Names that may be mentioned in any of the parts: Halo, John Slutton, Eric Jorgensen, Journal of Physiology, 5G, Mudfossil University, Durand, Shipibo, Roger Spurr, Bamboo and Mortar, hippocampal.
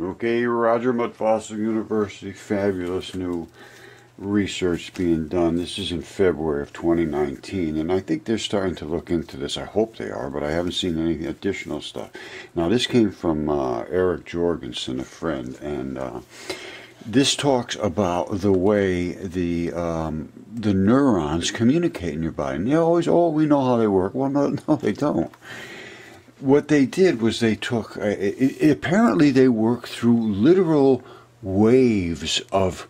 Okay, Roger, Mudfossil University, fabulous new research being done. This is in February of 2019, and I think they're starting to look into this. I hope they are, but I haven't seen any additional stuff. Now, this came from Eric Jorgensen, a friend, and this talks about the way the neurons communicate in your body. And they always, oh, we know how they work. Well, no, they don't. What they did was they took, apparently they work through literal waves of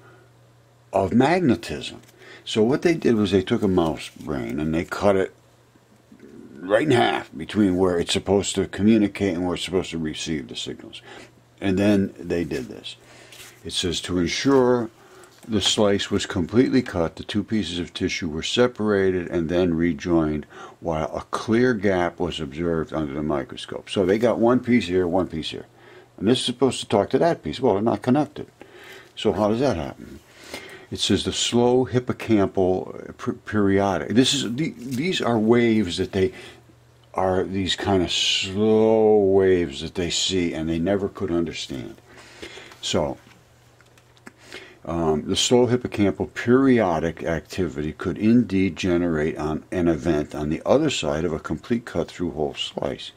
magnetism. So what they did was they took a mouse brain and they cut it right in half between where it's supposed to communicate and where it's supposed to receive the signals. And then they did this. It says, to ensure the slice was completely cut, the two pieces of tissue were separated and then rejoined, while a clear gap was observed under the microscope. So they got one piece here, one piece here. And this is supposed to talk to that piece. Well, they're not connected. So how does that happen? It says the slow hippocampal periodic. These are waves that they are, these kind of slow waves that they see and they never could understand. So the slow hippocampal periodic activity could indeed generate an event on the other side of a complete cut-through whole slice.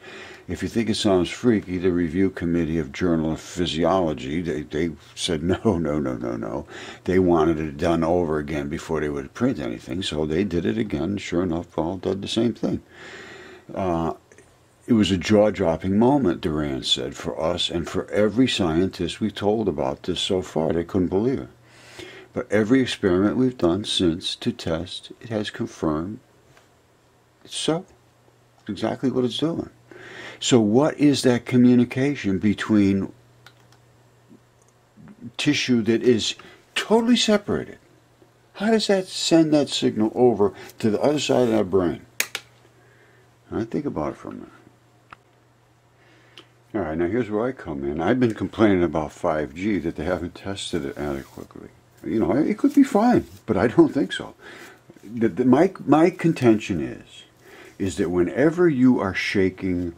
If you think it sounds freaky, the review committee of Journal of Physiology, they said no. They wanted it done over again before they would print anything, so they did it again. Sure enough, Paul did the same thing. It was a jaw-dropping moment, Durand said, for us and for every scientist we've told about this so far. They couldn't believe it. But every experiment we've done since to test, it has confirmed it's so. It's exactly what it's doing. So what is that communication between tissue that is totally separated? How does that send that signal over to the other side of our brain? Now, think about it for a minute. All right, now here's where I come in. I've been complaining about 5G, that they haven't tested it adequately. You know, it could be fine, but I don't think so. My contention is that whenever you are shaking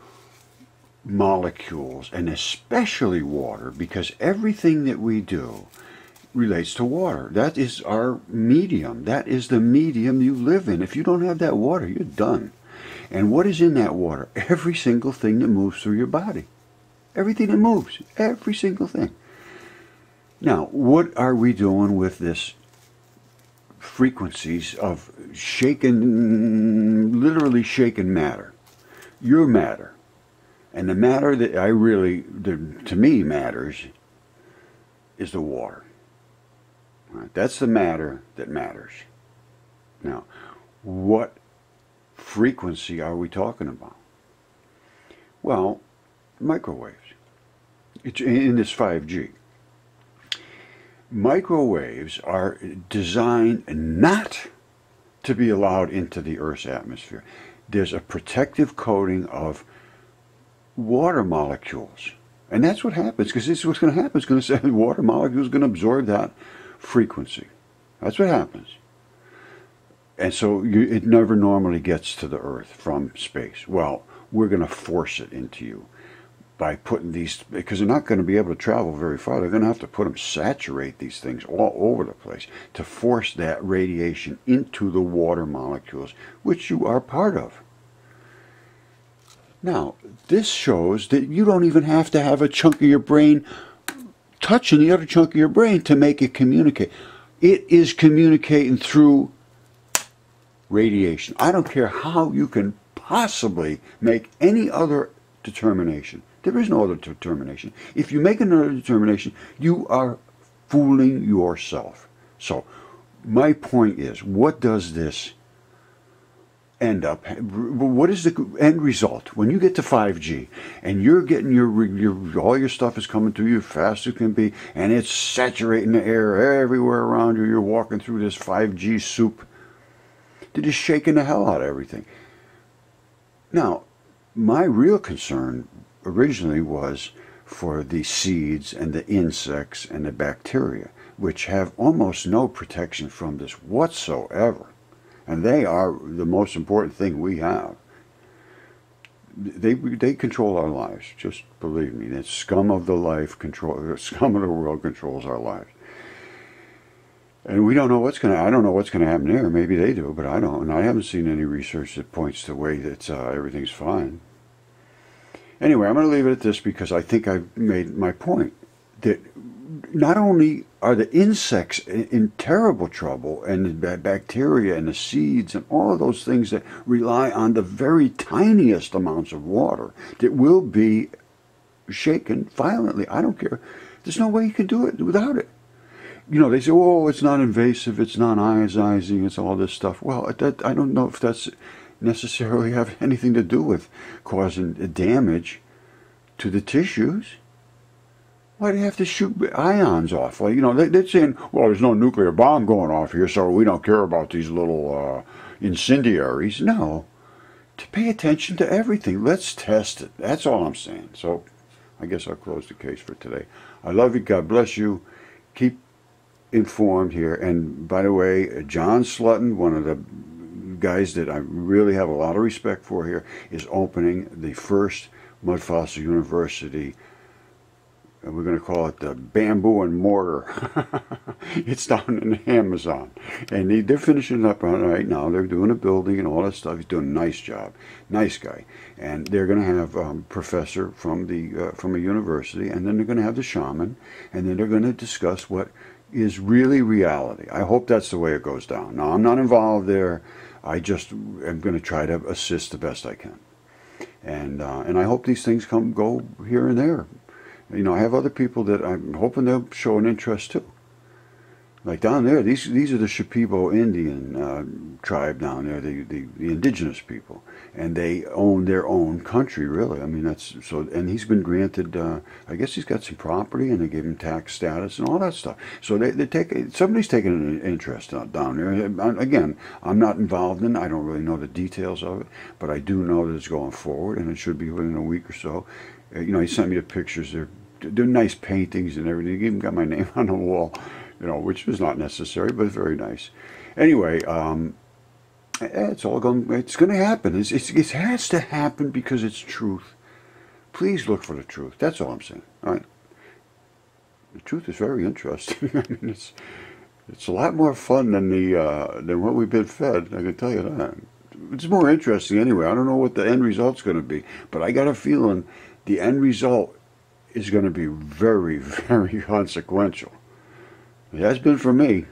molecules, and especially water, because everything that we do relates to water. That is our medium. That is the medium you live in. If you don't have that water, you're done. And what is in that water? Every single thing that moves through your body. Everything that moves. Every single thing. Now, what are we doing with this frequencies of shaken, literally shaken matter? Your matter. And the matter that to me matters is the water. All right? That's the matter that matters. Now, what frequency are we talking about? Well, microwaves. It's in this 5G. Microwaves are designed not to be allowed into the Earth's atmosphere. There's a protective coating of water molecules, and that's what happens, because this is what's going to happen. It's going to say water molecules are going to absorb that frequency. That's what happens. And so it never normally gets to the Earth from space. Well, we're going to force it into you by putting these, because they're not going to be able to travel very far. They're going to have to put them, saturate these things all over the place to force that radiation into the water molecules, which you are part of. Now, this shows that you don't even have to have a chunk of your brain touching the other chunk of your brain to make it communicate. It is communicating through radiation. I don't care how you can possibly make any other determination. There is no other determination. If you make another determination, you are fooling yourself. So, my point is, what does this end up? What is the end result? When you get to 5G, and you're getting your all your stuff is coming to you as fast as it can be, and it's saturating the air everywhere around you, you're walking through this 5G soup. They're just shaking the hell out of everything. Now, my real concern originally was for the seeds and the insects and the bacteria, which have almost no protection from this whatsoever. And they are the most important thing we have. They control our lives. Just believe me, that scum of the life control, the scum of the world controls our lives. And we don't know what's going to, I don't know what's going to happen there. Maybe they do, but I don't. And I haven't seen any research that points the way that everything's fine. Anyway, I'm going to leave it at this because I think I've made my point. That not only are the insects in terrible trouble, and the bacteria and the seeds and all of those things that rely on the very tiniest amounts of water that will be shaken violently. I don't care. There's no way you can do it without it. You know, they say, oh, it's not invasive, it's non-ionizing, it's all this stuff. Well, that, I don't know if that's necessarily have anything to do with causing damage to the tissues. Why do they have to shoot ions off? Like, you know, they're saying, well, there's no nuclear bomb going off here, so we don't care about these little incendiaries. No. To pay attention to everything. Let's test it. That's all I'm saying. So I guess I'll close the case for today. I love you. God bless you. Keep informed here. And by the way, John Slutton, one of the guys that I really have a lot of respect for here, is opening the first Mudfossil University. We're going to call it the Bamboo and Mortar. It's down in the Amazon. And they're finishing up right now. They're doing a building and all that stuff. He's doing a nice job. Nice guy. And they're going to have a professor from a university. And then they're going to have the shaman. And then they're going to discuss what is really reality. I hope that's the way it goes down. Now, I'm not involved there. I just am going to try to assist the best I can. And I hope these things go here and there. You know, I have other people that I'm hoping they'll show an interest too. Like down there, these are the Shipibo Indian tribe down there, the indigenous people, and they own their own country, really. I mean, that's so. And he's been granted, I guess he's got some property, and they gave him tax status and all that stuff. So somebody's taking an interest down there. Again, I'm not involved in. I don't really know the details of it, but I do know that it's going forward, and it should be within a week or so. You know, he sent me the pictures. They're nice paintings and everything. He even got my name on the wall, you know, which was not necessary, but very nice. Anyway, it's all going. It's going to happen. It has to happen because it's truth. Please look for the truth. That's all I'm saying. All right. The truth is very interesting. I mean, it's a lot more fun than than what we've been fed. I can tell you that. It's more interesting anyway. I don't know what the end result's going to be, but I got a feeling. The end result is going to be very, very consequential. It has been for me.